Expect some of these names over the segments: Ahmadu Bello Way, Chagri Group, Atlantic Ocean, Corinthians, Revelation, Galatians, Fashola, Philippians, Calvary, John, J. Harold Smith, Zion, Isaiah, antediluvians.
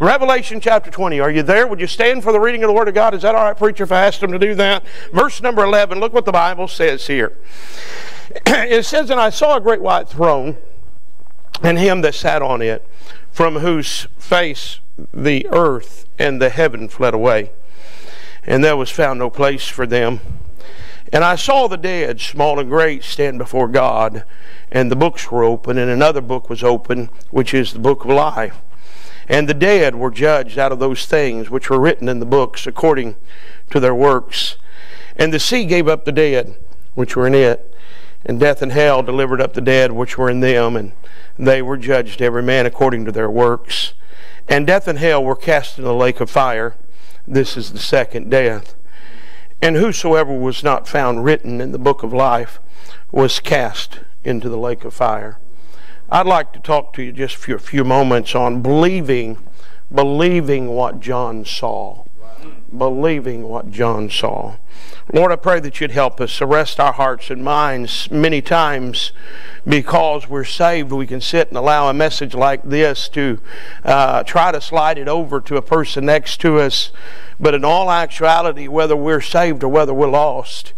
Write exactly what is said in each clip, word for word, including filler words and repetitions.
Revelation chapter twenty. Are you there? Would you stand for the reading of the Word of God? Is that all right, preacher, if I asked them to do that? Verse number eleven. Look what the Bible says here. It says, "And I saw a great white throne, and him that sat on it, from whose face the earth and the heaven fled away, and there was found no place for them. And I saw the dead, small and great, stand before God, and the books were open, and another book was open, which is the book of life. And the dead were judged out of those things which were written in the books according to their works. And the sea gave up the dead which were in it, and death and hell delivered up the dead which were in them, and they were judged every man according to their works. And death and hell were cast in the lake of fire. This is the second death. And whosoever was not found written in the book of life was cast into the lake of fire." I'd like to talk to you just for a few moments on believing, believing what John saw. Believing what John saw. Lord, I pray that you'd help us arrest our hearts and minds. Many times, because we're saved, we can sit and allow a message like this to uh, try to slide it over to a person next to us. But in all actuality, whether we're saved or whether we're lost,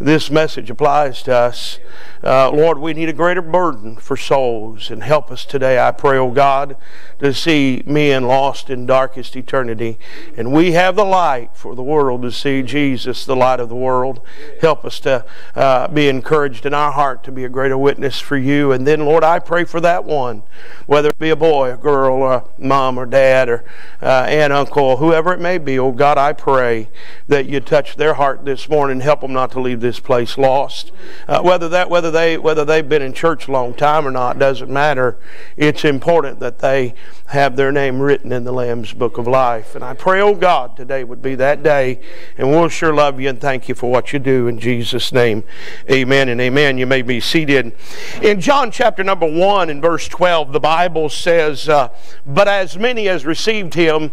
this message applies to us. Uh, Lord, we need a greater burden for souls, and help us today, I pray, oh God, to see men lost in darkest eternity. And we have the light for the world to see Jesus, the light of the world. Help us to uh, be encouraged in our heart to be a greater witness for you. And then, Lord, I pray for that one, whether it be a boy, a girl, or a mom or dad, or uh, aunt, uncle, whoever it may be, oh God, I pray that you touch their heart this morning. Help them not to leave this place lost. Uh, whether that, whether they, whether they've been in church a long time or not, doesn't matter. It's important that they have their name written in the Lamb's Book of Life. And I pray, oh God, today would be that day. And we'll sure love you and thank you for what you do. In Jesus' name, amen and amen. You may be seated. In John chapter number one and verse twelve, the Bible says, uh, "But as many as received him,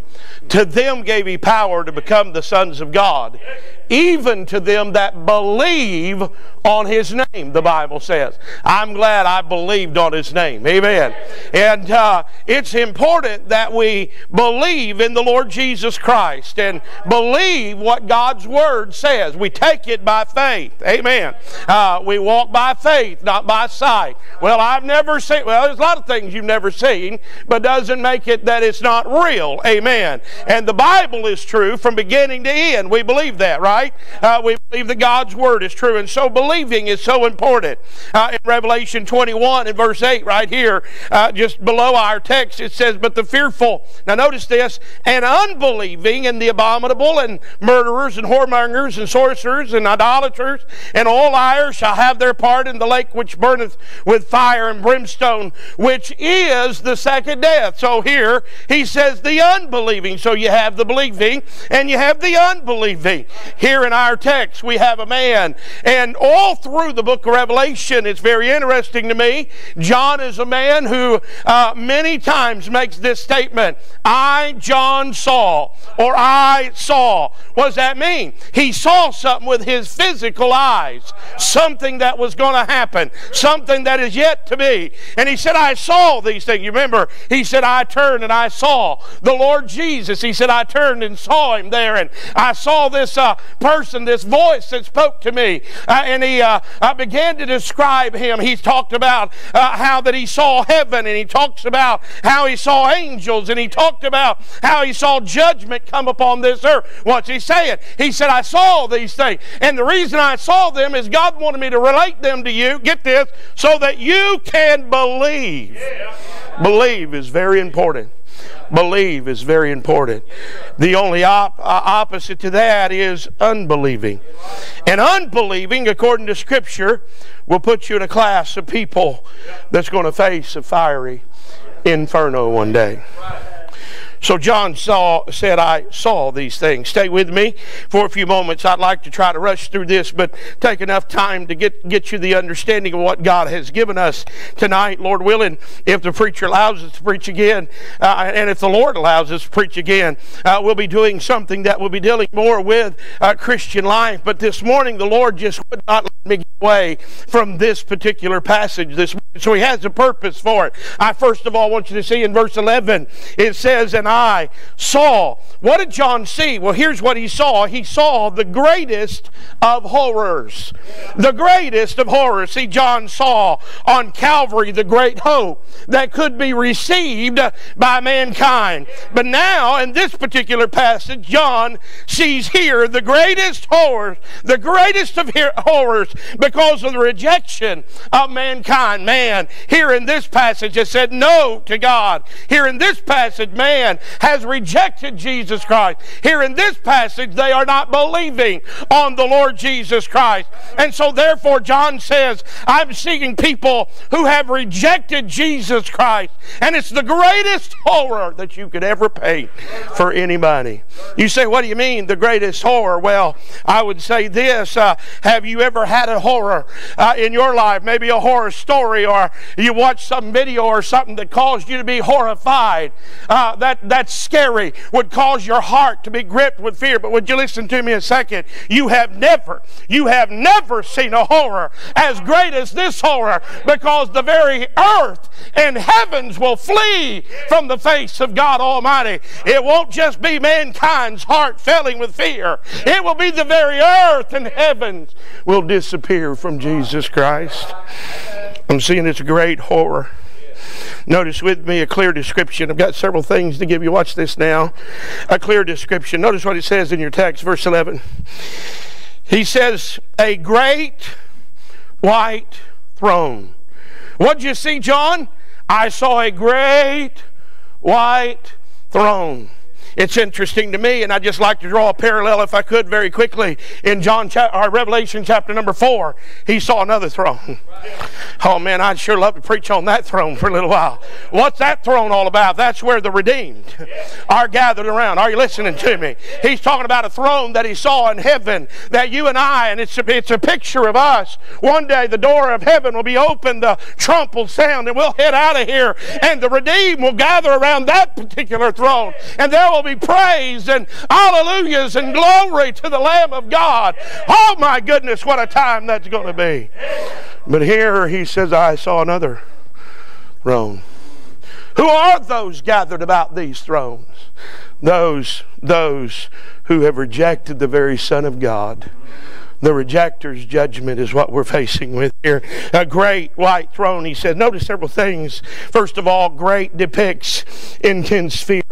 to them gave he power to become the sons of God, even to them that believe on his name," the Bible says. I'm glad I believed on his name. Amen. And uh, it's important that we believe in the Lord Jesus Christ and believe what God's Word says. We take it by faith. Amen. Uh, we walk by faith, not by sight. Well, I've never seen, well, there's a lot of things you've never seen, but doesn't make it that it's not real. Amen. And the Bible is true from beginning to end. We believe that, right? Uh, we believe that God's Word is true, and so believing is so important. Uh, in Revelation twenty-one and verse eight right here, uh, just below our text, it says, "But the fearful," now notice this, "and unbelieving, and the abominable, and murderers, and whoremongers, and sorcerers, and idolaters, and all liars shall have their part in the lake which burneth with fire and brimstone, which is the second death." So here he says the unbelieving. So you have the believing and you have the unbelieving. Here in our text, we have a man. And all through the book of Revelation, it's very interesting to me, John is a man who uh, many times makes this statement, "I, John, saw," or "I saw." What does that mean? He saw something with his physical eyes, something that was going to happen, something that is yet to be. And he said, "I saw these things." You remember, he said, "I turned and I saw the Lord Jesus." He said, "I turned and saw him there, and I saw this uh, person, this voice that spoke to me." Uh, and he uh, uh, began to describe him. He talked about uh, how that he saw heaven, and he talks about how he saw angels, and he talked about how he saw judgment come upon this earth. What's he saying? He said, "I saw these things, and the reason I saw them is God wanted me to relate them to you," get this, "so that you can believe." Yeah. Believe is very important. Believe is very important. The only op uh, opposite to that is unbelieving. And unbelieving, according to Scripture, will put you in a class of people that's going to face a fiery inferno one day. So John saw, said, "I saw these things." Stay with me for a few moments. I'd like to try to rush through this, but take enough time to get, get you the understanding of what God has given us tonight, Lord willing, if the preacher allows us to preach again, uh, and if the Lord allows us to preach again, uh, we'll be doing something that will be dealing more with uh, Christian life. But this morning, the Lord just would not let me get away from this particular passage this morning. So He has a purpose for it. I first of all want you to see in verse eleven, it says, "And I I saw. What did John see? Well, here's what he saw. He saw the greatest of horrors. The greatest of horrors. See, John saw on Calvary the great hope that could be received by mankind. But now, in this particular passage, John sees here the greatest horrors, the greatest of horrors because of the rejection of mankind. Man, here in this passage, has said no to God. Here in this passage, man has rejected Jesus Christ. Here in this passage, they are not believing on the Lord Jesus Christ. And so therefore, John says, I'm seeing people who have rejected Jesus Christ. And it's the greatest horror that you could ever pay for anybody. You say, what do you mean, the greatest horror? Well, I would say this. Uh, have you ever had a horror uh, in your life? Maybe a horror story, or you watched some video or something that caused you to be horrified. Uh, that, that's scary. Would cause your heart to be gripped with fear. But would you listen to me a second? You have never, you have never seen a horror as great as this horror, because the very earth and heavens will flee from the face of God Almighty. It won't just be mankind's heart filling with fear. It will be the very earth and heavens will disappear from Jesus Christ. I'm seeing this great horror. Notice with me a clear description. I've got several things to give you. Watch this now. A clear description. Notice what it says in your text, verse eleven. He says, a great white throne. What did you see, John? I saw a great white throne. It's interesting to me, and I'd just like to draw a parallel, if I could, very quickly. In John or Revelation chapter number four, he saw another throne. Oh man, I'd sure love to preach on that throne for a little while. What's that throne all about? That's where the redeemed are gathered around. Are you listening to me? He's talking about a throne that he saw in heaven, that you and I, and it's a, it's a picture of us. One day the door of heaven will be opened, the trump will sound, and we'll head out of here, and the redeemed will gather around that particular throne, and there will be praise and hallelujahs and glory to the Lamb of God. Oh my goodness, what a time that's going to be. But here he says, I saw another throne. Who are those gathered about these thrones? Those, those who have rejected the very Son of God. The rejector's judgment is what we're facing with here. A great white throne, he said. Notice several things. First of all, great depicts intense fear.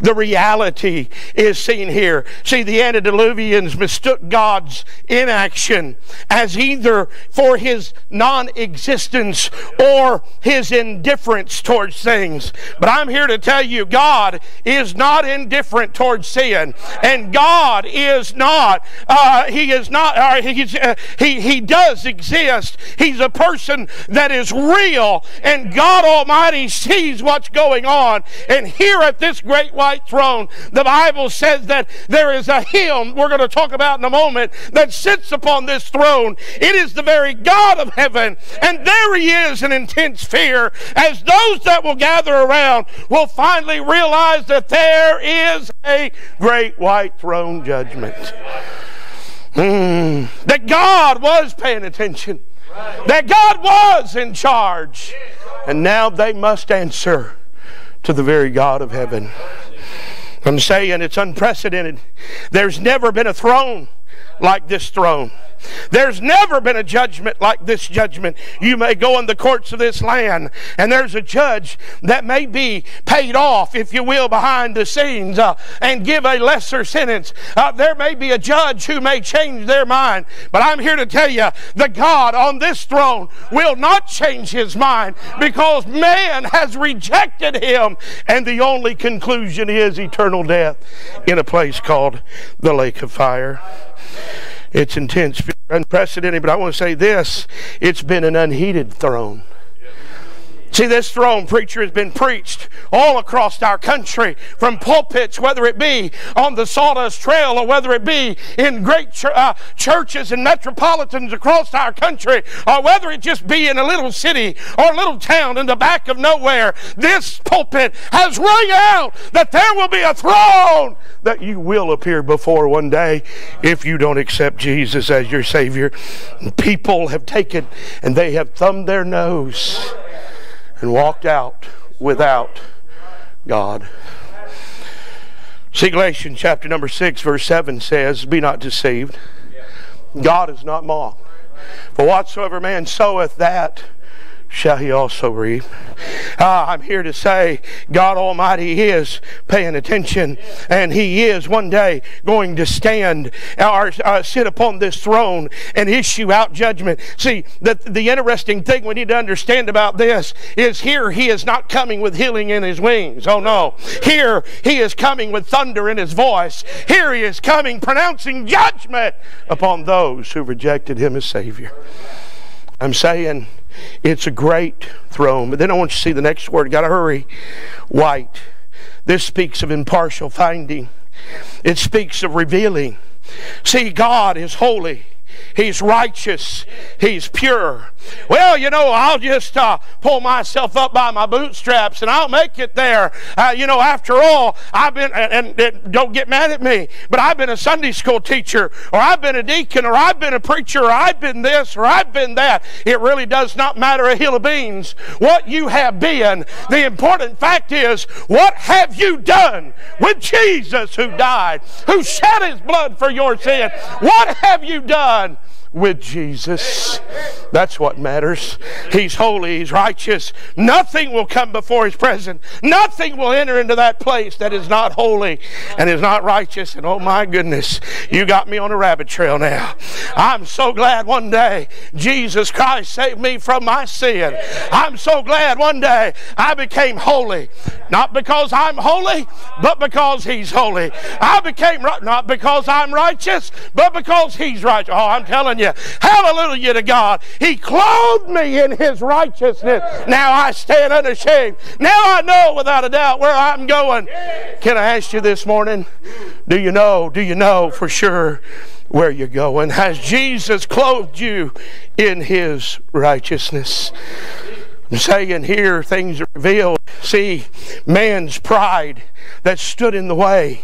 The reality is seen here. See, the antediluvians mistook God's inaction as either for His non-existence or His indifference towards things. But I'm here to tell you, God is not indifferent towards sin, and God is not. Uh, he is not. Uh, he's, uh, he He does exist. He's a person that is real, and God Almighty sees what's going on. And here at this great white throne, the Bible says that there is a hymn we're going to talk about in a moment that sits upon this throne. It is the very God of heaven, and there He is in intense fear as those that will gather around will finally realize that there is a great white throne judgment. Mm, that God was paying attention. That God was in charge. And now they must answer to the very God of heaven. I'm saying it's unprecedented. There's never been a throne like this throne. There's never been a judgment like this judgment. You may go in the courts of this land, and there's a judge that may be paid off, if you will, behind the scenes uh, and give a lesser sentence. Uh, there may be a judge who may change their mind, but I'm here to tell you, the God on this throne will not change His mind, because man has rejected Him, and the only conclusion is eternal death in a place called the lake of fire. It's intense, unprecedented, but I want to say this. It's been an unheeded throne. See, this throne, preacher, has been preached all across our country from pulpits, whether it be on the Sawdust Trail or whether it be in great ch uh, churches and metropolitans across our country, or whether it just be in a little city or a little town in the back of nowhere. This pulpit has rung out that there will be a throne that you will appear before one day if you don't accept Jesus as your Savior. And people have taken and they have thumbed their nose and walked out without God. See, Galatians chapter number six, verse seven says, "Be not deceived. God is not mocked. For whatsoever man soweth, that shall he also reap." Ah, I'm here to say God Almighty is paying attention, and He is one day going to stand or uh, sit upon this throne and issue out judgment. See, the, the interesting thing we need to understand about this is here He is not coming with healing in His wings. Oh no. Here He is coming with thunder in His voice. Here He is coming pronouncing judgment upon those who rejected Him as Savior. I'm saying it's a great throne. But then I want you to see the next word. Got to hurry. White. This speaks of impartial finding. It speaks of revealing. See, God is holy. He's righteous. He's pure. Well, you know, I'll just uh, pull myself up by my bootstraps and I'll make it there. Uh, you know, after all, I've been, and, and don't get mad at me, but I've been a Sunday school teacher, or I've been a deacon, or I've been a preacher, or I've been this, or I've been that. It really does not matter a hill of beans what you have been. The important fact is, what have you done with Jesus who died, who shed His blood for your sin? What have you done with Jesus? That's what matters. He's holy. He's righteous. Nothing will come before His presence. Nothing will enter into that place that is not holy and is not righteous. And oh my goodness, you got me on a rabbit trail now. I'm so glad one day Jesus Christ saved me from my sin. I'm so glad one day I became holy. Not because I'm holy, but because He's holy. I became right, not because I'm righteous, but because He's righteous. Oh, I'm telling you, hallelujah to God. He clothed me in His righteousness. Now I stand unashamed. Now I know without a doubt where I'm going. Can I ask you this morning, do you know, do you know for sure where you're going? Has Jesus clothed you in His righteousness? I'm saying here things are revealed. See, man's pride that stood in the way.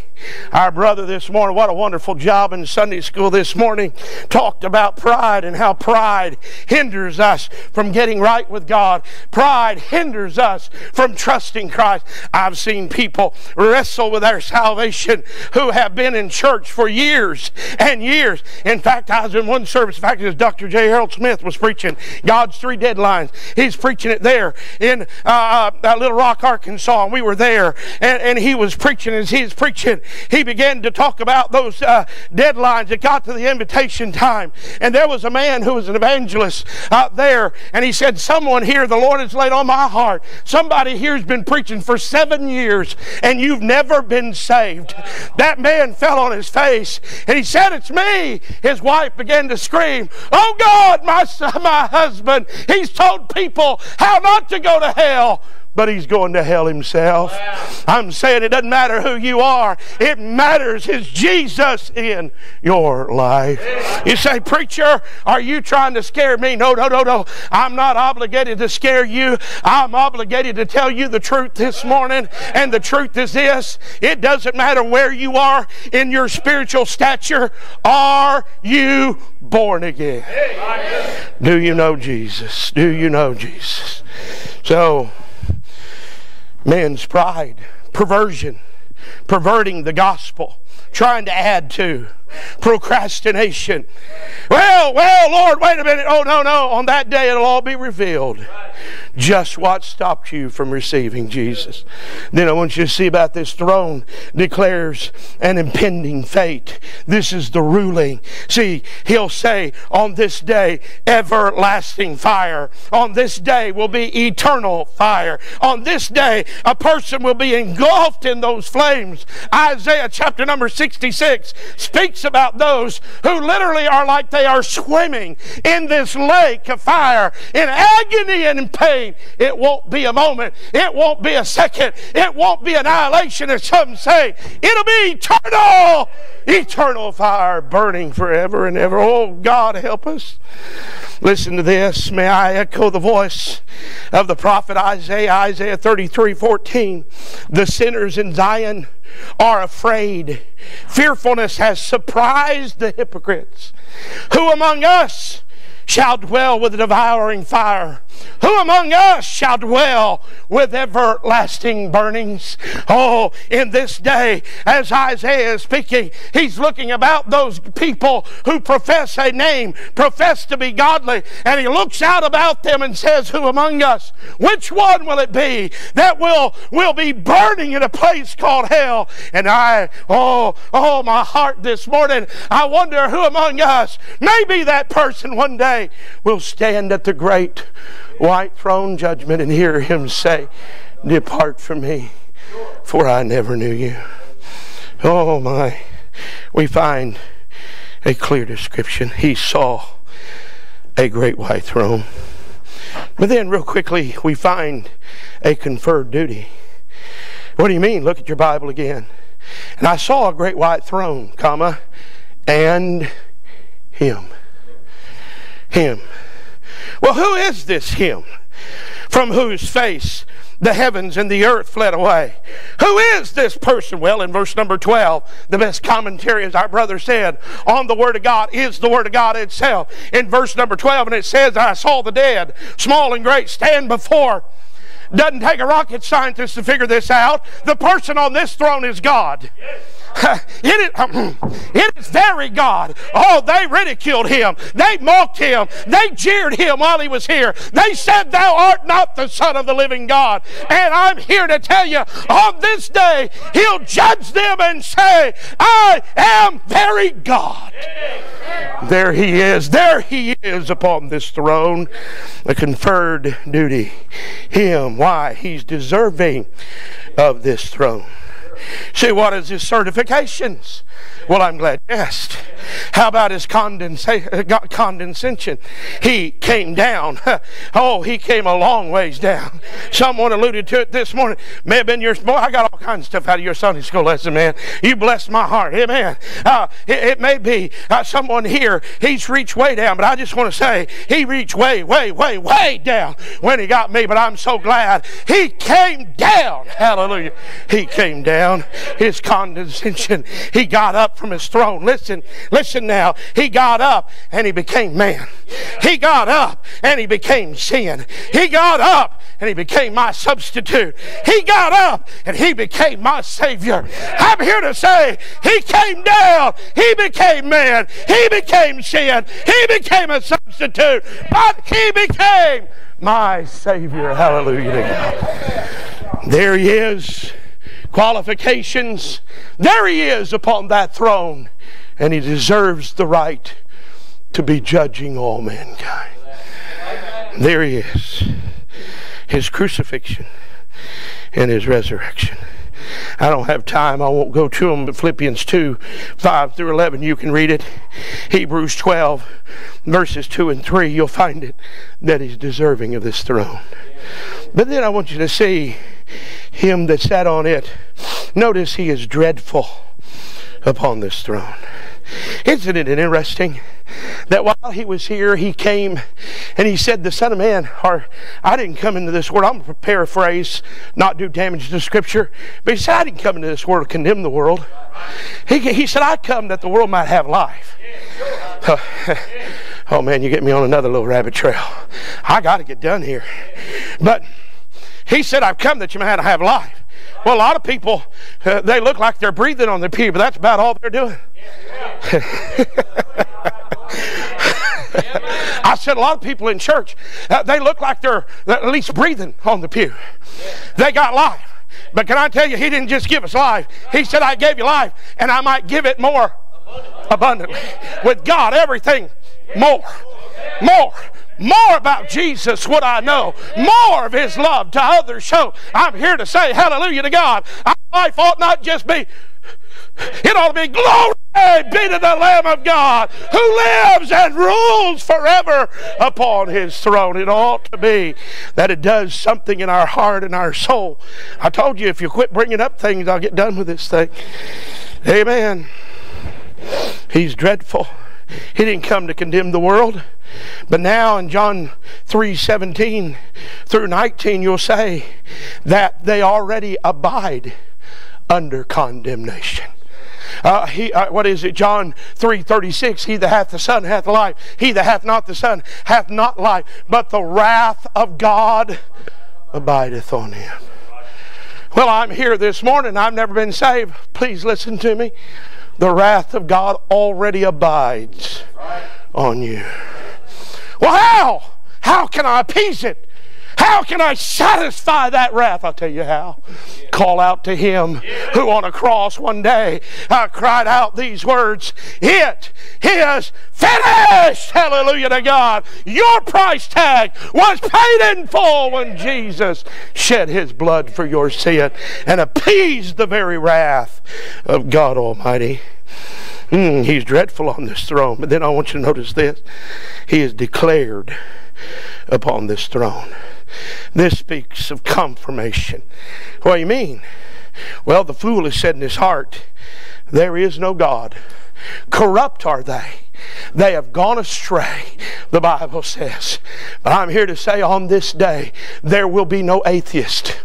Our brother this morning, what a wonderful job in Sunday school this morning, talked about pride and how pride hinders us from getting right with God. Pride hinders us from trusting Christ. I've seen people wrestle with their salvation who have been in church for years and years. In fact, I was in one service. In fact, it was Doctor J. Harold Smith was preaching God's Three Deadlines. He's preaching it there in uh, uh, Little Rock, Arkansas, and we were there. And, and he was preaching as he was preaching. He began to talk about those uh, deadlines. It got to the invitation time. And there was a man who was an evangelist out there. And he said, someone here, the Lord has laid on my heart. Somebody here has been preaching for seven years and you've never been saved. That man fell on his face and he said, it's me. His wife began to scream, oh God, my son, my husband, he's told people how not to go to hell. But he's going to hell himself. I'm saying it doesn't matter who you are. It matters, is Jesus in your life? You say, preacher, are you trying to scare me? No, no, no, no. I'm not obligated to scare you. I'm obligated to tell you the truth this morning. And the truth is this. It doesn't matter where you are in your spiritual stature. Are you born again? Do you know Jesus? Do you know Jesus? So, man's pride, perversion, perverting the gospel, trying to add to, procrastination. Well, well, Lord, wait a minute. Oh, no, no. On that day it'll all be revealed. Just what stopped you from receiving Jesus. Then I want you to see about this throne declares an impending fate. This is the ruling. See, He'll say on this day, everlasting fire. On this day will be eternal fire. On this day, a person will be engulfed in those flames. Isaiah chapter number sixty-six speaks about those who literally are like they are swimming in this lake of fire in agony and in pain. It won't be a moment. It won't be a second. It won't be annihilation, as some say. It'll be eternal, eternal fire burning forever and ever. Oh, God, help us. Listen to this. May I echo the voice of the prophet Isaiah, Isaiah thirty-three fourteen. The sinners in Zion are afraid. Fearfulness has surprised the hypocrites. Who among us shall dwell with the devouring fire? Who among us shall dwell with everlasting burnings? Oh, in this day, as Isaiah is speaking, he's looking about those people who profess a name, profess to be godly, and he looks out about them and says, who among us? Which one will it be that will, will be burning in a place called hell? And I, oh, oh, my heart this morning, I wonder who among us, maybe that person one day will stand at the great white throne judgment and hear him say, depart from me, for I never knew you. Oh my, we find a clear description. He saw a great white throne. But then real quickly, we find a conferred duty. What do you mean? Look at your Bible again. And I saw a great white throne, comma, and him. Him. Well, who is this him from whose face the heavens and the earth fled away? Who is this person? Well, in verse number twelve, the best commentary, as our brother said, on the Word of God is the Word of God itself. In verse number twelve, and it says, I saw the dead, small and great, stand before. Doesn't take a rocket scientist to figure this out. The person on this throne is God. It is, it is very God. Oh, they ridiculed him. They mocked him. They jeered him while he was here. They said, thou art not the Son of the living God. And I'm here to tell you, on this day, he'll judge them and say, I am very God. There he is. There he is upon this throne. A conferred duty. Him. Why? He's deserving of this throne. See, what is his certifications? Well, I'm glad you asked. How about his condescension? He came down. Oh, he came a long ways down. Someone alluded to it this morning. May have been your... Boy, I got all kinds of stuff out of your Sunday school lesson, man. You blessed my heart. Amen. Uh, it, it may be uh, someone here, he's reached way down, but I just want to say he reached way, way, way, way down when he got me, but I'm so glad he came down. Hallelujah. He came down. His condescension. He got up from his throne. Listen, listen now. He got up and he became man. He got up and he became sin. He got up and he became my substitute. He got up and he became my Savior. I'm here to say he came down. He became man. He became sin. He became a substitute. But he became my Savior. Hallelujah to God. There he is. Qualifications. There he is upon that throne, and he deserves the right to be judging all mankind. There he is. His crucifixion and his resurrection. I don't have time. I won't go to them, but Philippians two, five through eleven, you can read it. Hebrews twelve, verses two and three, you'll find it, that he's deserving of this throne. But then I want you to see him that sat on it. Notice he is dreadful upon this throne. Isn't it interesting that while he was here, he came and he said, the Son of Man, or I didn't come into this world. I'm going to paraphrase, not do damage to Scripture. But he said, I didn't come into this world to condemn the world. He, he said, I come that the world might have life. Uh, oh man, you get me on another little rabbit trail. I got to get done here. But he said, I've come that you might have life. Well, a lot of people, uh, they look like they're breathing on their pew, but that's about all they're doing. I said a lot of people in church, uh, they look like they're at least breathing on the pew. They got life. But can I tell you, he didn't just give us life. He said, I gave you life, and I might give it more abundantly. With God, everything more, more. More about Jesus would I know. More of his love to others show. I'm here to say hallelujah to God. Our life ought not just be, it ought to be glory be to the Lamb of God who lives and rules forever upon his throne. It ought to be that it does something in our heart and our soul. I told you if you quit bringing up things, I'll get done with this thing. Amen. He's dreadful. He didn't come to condemn the world. But now in John three, seventeen through nineteen, you'll say that they already abide under condemnation. Uh, he, uh, what is it? John three thirty-six. He that hath the Son hath life. He that hath not the Son hath not life. But the wrath of God abideth on him. Well, I'm here this morning. I've never been saved. Please listen to me. The wrath of God already abides on you. Well, how? How can I appease it? How can I satisfy that wrath? I'll tell you how. Yeah. Call out to Him yeah. who on a cross one day uh, cried out these words, "It is finished." Hallelujah to God. Your price tag was paid in full yeah. when Jesus shed His blood for your sin and appeased the very wrath of God Almighty. Mm, he's dreadful on this throne. But then I want you to notice this. He is declared upon this throne. This speaks of confirmation. What do you mean? Well, the fool has said in his heart, "There is no God. Corrupt are they. They have gone astray," the Bible says. But I'm here to say on this day, there will be no atheist.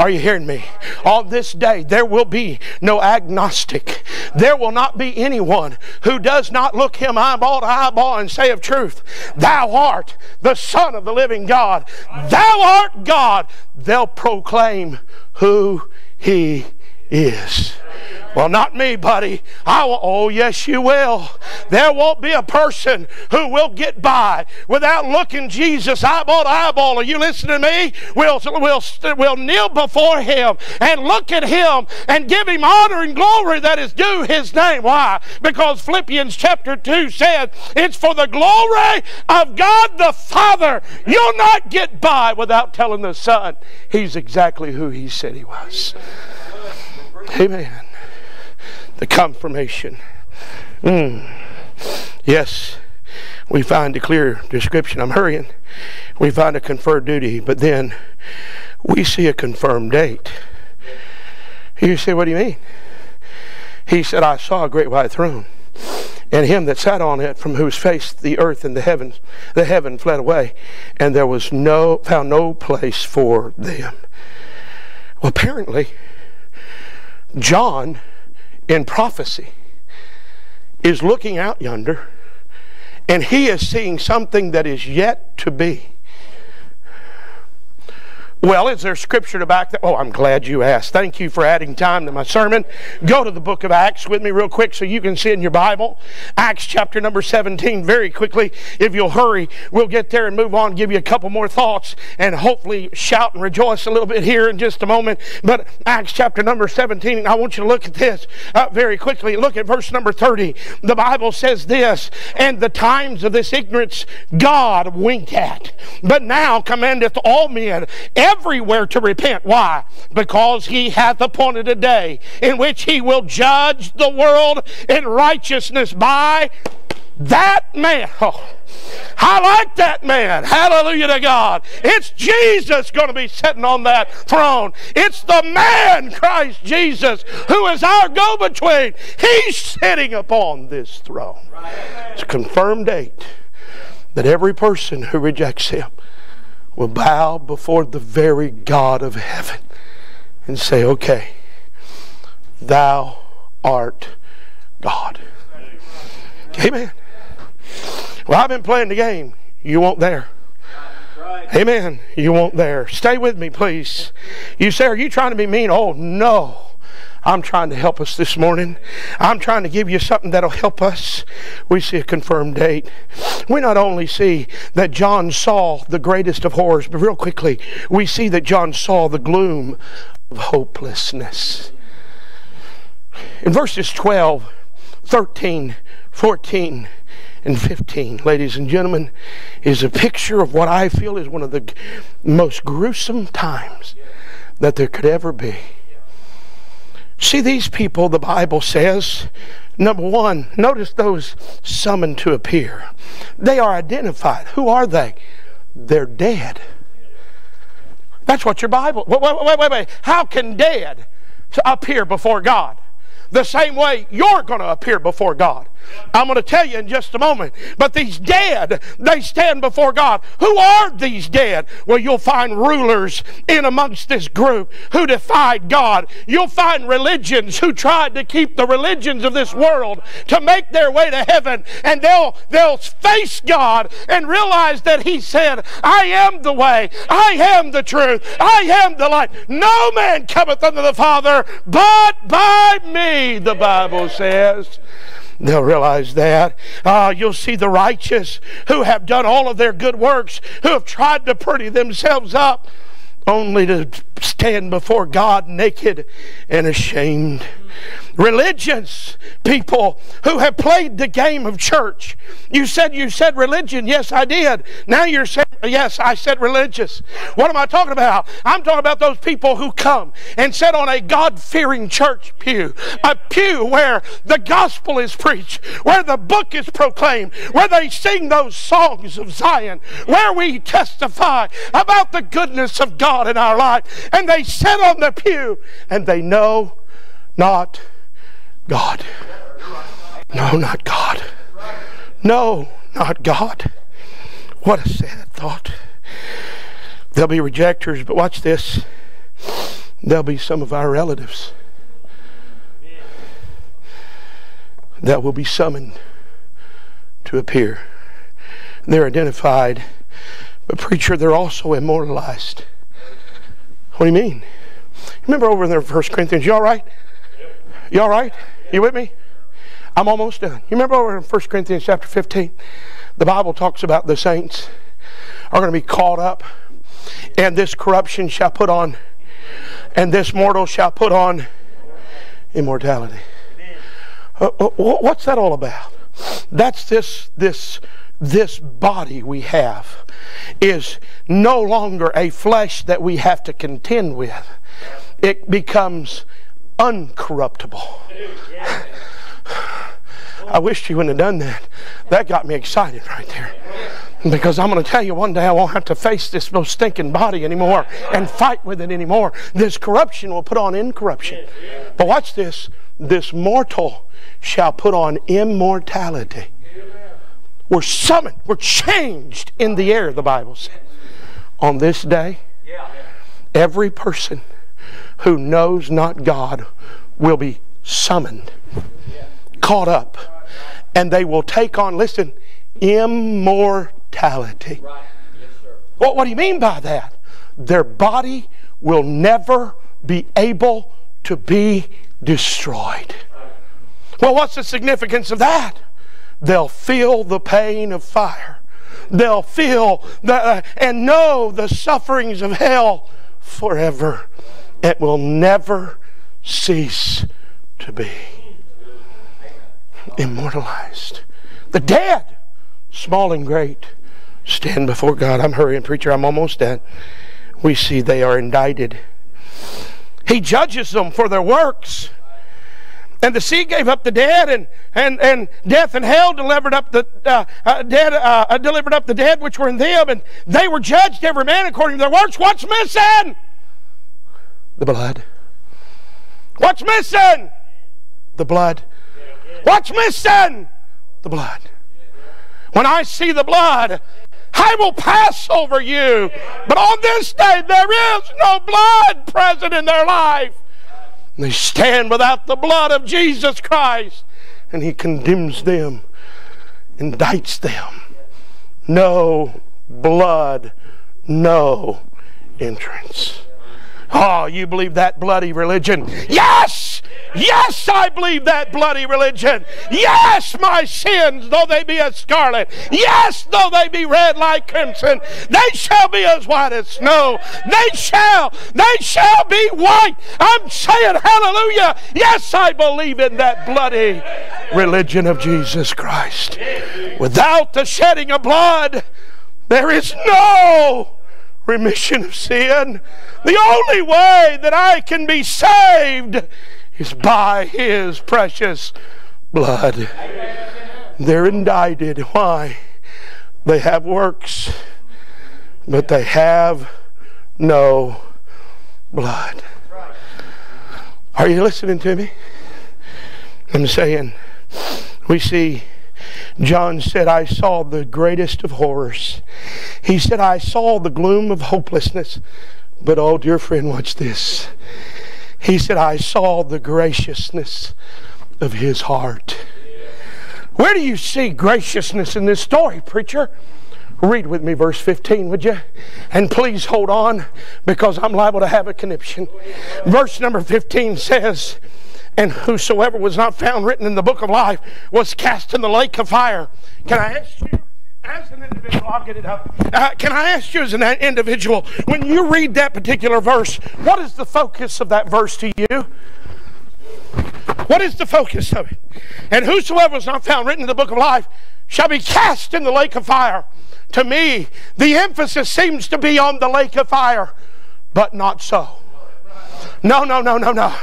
Are you hearing me? On this day, there will be no agnostic. There will not be anyone who does not look him eyeball to eyeball and say of truth, "Thou art the Son of the living God. Thou art God." They'll proclaim who He is. Well, not me, buddy. I will. Oh, yes, you will. There won't be a person who will get by without looking Jesus eyeball to eyeball. Are you listening to me? We'll, we'll, we'll kneel before Him and look at Him and give Him honor and glory that is due His name. Why? Because Philippians chapter two says, "It's for the glory of God the Father." You'll not get by without telling the Son He's exactly who He said He was. Amen. The confirmation. Mm. Yes, we find a clear description. I'm hurrying. We find a conferred duty, but then we see a confirmed date. You say, "What do you mean?" He said, "I saw a great white throne, and him that sat on it, from whose face the earth and the heavens, the heaven fled away, and there was no found no place for them." Well, apparently, John, in prophecy, is looking out yonder, and he is seeing something that is yet to be. Well, is there scripture to back that? Oh, I'm glad you asked. Thank you for adding time to my sermon. Go to the book of Acts with me real quick so you can see in your Bible. Acts chapter number seventeen, very quickly. If you'll hurry, we'll get there and move on, give you a couple more thoughts, and hopefully shout and rejoice a little bit here in just a moment. But Acts chapter number seventeen, I want you to look at this uh, very quickly. Look at verse number thirty. The Bible says this, "And the times of this ignorance God winked at, but now commandeth all men everywhere to repent." Why? "Because He hath appointed a day in which He will judge the world in righteousness by that man." Oh, I like that man. Hallelujah to God. It's Jesus going to be sitting on that throne. It's the man, Christ Jesus, who is our go-between. He's sitting upon this throne. It's a confirmed date that every person who rejects Him will bow before the very God of heaven and say, "Okay, Thou art God." Amen. Well, I've been playing the game. You won't there. Amen. You won't there. Stay with me, please. You say, "Are you trying to be mean?" Oh, no. I'm trying to help us this morning. I'm trying to give you something that'll help us. We see a confirmed date. We not only see that John saw the greatest of horrors, but real quickly, we see that John saw the gloom of hopelessness. In verses twelve, thirteen, fourteen, and fifteen, ladies and gentlemen, is a picture of what I feel is one of the most gruesome times that there could ever be. See, these people, the Bible says, number one, notice those summoned to appear. They are identified. Who are they? They're dead. That's what your Bible... Wait, wait, wait, wait. How can dead appear before God? The same way you're going to appear before God. I'm going to tell you in just a moment. But these dead, they stand before God. Who are these dead? Well, you'll find rulers in amongst this group who defied God. You'll find religions who tried to keep the religions of this world to make their way to heaven. And they'll, they'll face God and realize that He said, I am the way, I am the truth, I am the light. No man cometh unto the Father but by me, the Bible says. They'll realize that. Uh, you'll see the righteous who have done all of their good works, who have tried to pretty themselves up, only to stand before God naked and ashamed. Religions, people who have played the game of church. You said you said religion. Yes, I did. Now you're saying, yes, I said religious. What am I talking about? I'm talking about those people who come and sit on a God-fearing church pew, a pew where the gospel is preached, where the book is proclaimed, where they sing those songs of Zion, where we testify about the goodness of God in our life. And they sit on the pew and they know not God. No, not God. No, not God. What a sad thought. There'll be rejectors, but watch this. There'll be some of our relatives that will be summoned to appear. They're identified, but preacher, they're also immortalized. What do you mean? Remember over in there, First Corinthians, you all right? You all right? You with me? I'm almost done. You remember over in First Corinthians chapter fifteen, the Bible talks about the saints are going to be caught up, and this corruption shall put on, and this mortal shall put on immortality. Uh, what's that all about? That's this this this body we have is no longer a flesh that we have to contend with. It becomes uncorruptible. I wish you wouldn't have done that. That got me excited right there. Because I'm going to tell you, one day I won't have to face this most stinking body anymore and fight with it anymore. This corruption will put on incorruption. But watch this. This mortal shall put on immortality. We're summoned. We're changed in the air, the Bible says. On this day, every person who knows not God will be summoned, caught up, and they will take on, listen, immortality. Well, what do you mean by that? Their body will never be able to be destroyed. Well, what's the significance of that? They'll feel the pain of fire. They'll feel the, uh, and know the sufferings of hell forever. It will never cease to be. Immortalized. The dead, small and great, stand before God. I'm hurrying, preacher. I'm almost done. We see they are indicted. He judges them for their works. And the sea gave up the dead, and and and death and hell delivered up the uh, uh, dead, uh, delivered up the dead which were in them, and they were judged every man according to their works. What's missing? The blood. What's missing? The blood. What's missing? The blood. When I see the blood, I will pass over you. But on this day, there is no blood present in their life. And they stand without the blood of Jesus Christ. And He condemns them, indicts them. No blood, no entrance. Oh, you believe that bloody religion? Yes! Yes, I believe that bloody religion. Yes, my sins, though they be as scarlet. Yes, though they be red like crimson. They shall be as white as snow. They shall. They shall be white. I'm saying hallelujah. Yes, I believe in that bloody religion of Jesus Christ. Without the shedding of blood, there is no remission of sin. The only way that I can be saved is by His precious blood. They're indicted. Why? They have works, but they have no blood. Are you listening to me? I'm saying We see John said, I saw the greatest of horrors. He said, I saw the gloom of hopelessness. But oh, dear friend, watch this. He said, I saw the graciousness of His heart. Where do you see graciousness in this story, preacher? Read with me verse fifteen, would you? And please hold on, because I'm liable to have a conniption. Verse number fifteen says, and whosoever was not found written in the book of life was cast in the lake of fire. Can I ask you, as an individual, I'll get it up. Uh, can I ask you as an individual, when you read that particular verse, what is the focus of that verse to you? What is the focus of it? And whosoever is not found written in the book of life shall be cast in the lake of fire. To me, the emphasis seems to be on the lake of fire, but not so. No, no, no, no, no.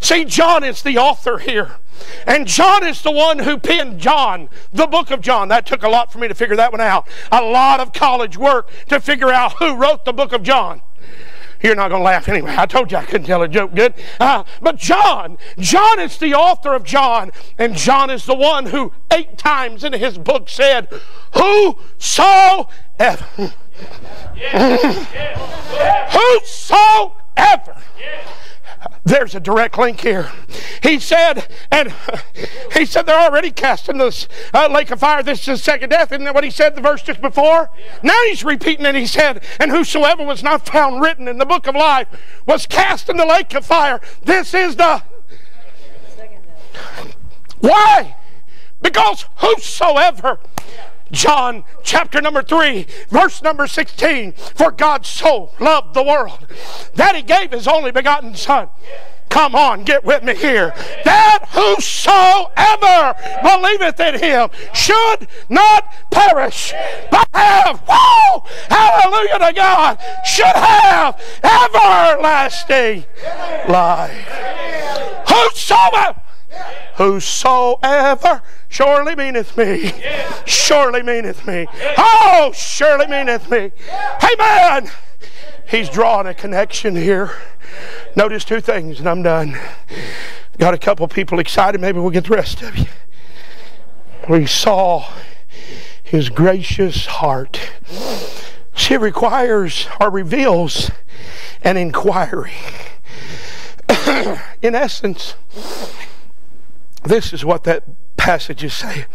See, John is the author here. And John is the one who penned John, the book of John. That took a lot for me to figure that one out. A lot of college work to figure out who wrote the book of John. You're not going to laugh anyway. I told you I couldn't tell a joke good. Uh, but John, John is the author of John. And John is the one who eight times in his book said, Whosoever. Whosoever. There's a direct link here. He said, and he said they're already cast in this uh, lake of fire. This is the second death. Isn't that what he said the verse just before? Yeah. Now he's repeating it. He said, and whosoever was not found written in the book of life was cast in the lake of fire. This is the second death. Why? Because whosoever... Yeah. John chapter number three, verse number sixteen. For God so loved the world that He gave His only begotten Son. Come on, get with me here. That whosoever believeth in Him should not perish, but have, whoa, hallelujah to God, should have everlasting life. Whosoever. Whosoever surely meaneth me. Surely meaneth me. Oh, surely meaneth me. Amen. He's drawing a connection here. Notice two things and I'm done. Got a couple people excited. Maybe we'll get the rest of you. We saw His gracious heart. See, it requires or reveals an inquiry. In essence, this is what that passage is saying.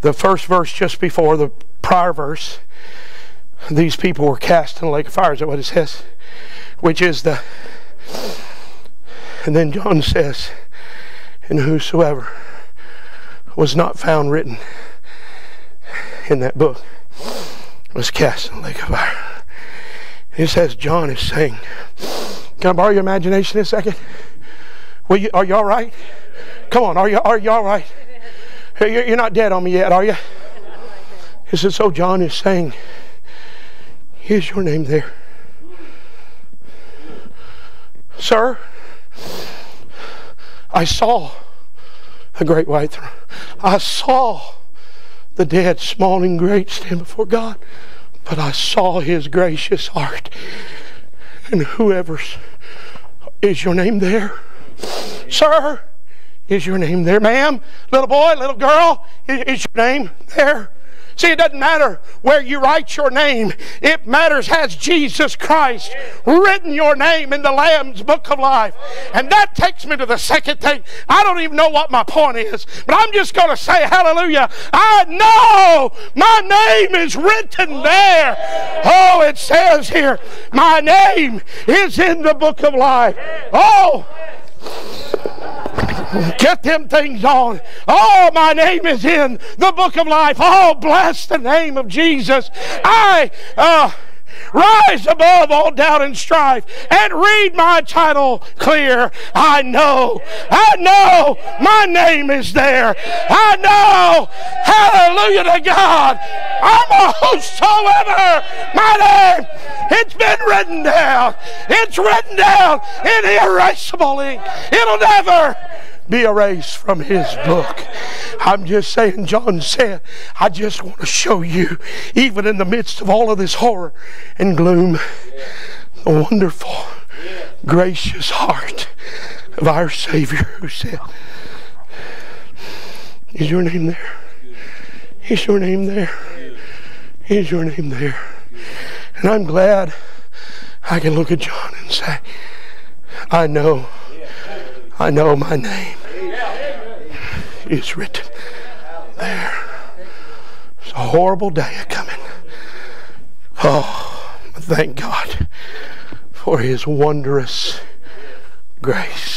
The first verse just before the prior verse, these people were cast in the lake of fire. Is that what it says? Which is the... And then John says, and whosoever was not found written in that book was cast in the lake of fire. It says John is saying... Can I borrow your imagination a second? Will you, are you all right? Come on, are you, are you all right? You're not dead on me yet, are you? He said, so John is saying, here's your name there. Sir, I saw a great white throne. I saw the dead, small and great, stand before God. But I saw His gracious heart. And whoever's, is your name there? Sir, is your name there? Ma'am, little boy, little girl, is, is your name there? See, it doesn't matter where you write your name. It matters, has Jesus Christ written your name in the Lamb's book of life? And that takes me to the second thing. I don't even know what my point is, but I'm just going to say hallelujah. I know my name is written there. Oh, it says here, my name is in the book of life. Oh, get them things on. Oh, my name is in the book of life. Oh, bless the name of Jesus. I uh, rise above all doubt and strife and read my title clear. I know, I know my name is there. I know, hallelujah to God, I'm a whosoever. My name, it's been written down. It's written down in erasable ink. It'll never be erased from His book. I'm just saying, John said, I just want to show you, even in the midst of all of this horror and gloom, the wonderful, gracious heart of our Savior who said, is your name there? Is your name there? Is your name there? And I'm glad I can look at John and say, I know, I know my name is written there. It's a horrible day coming. Oh, thank God for His wondrous grace.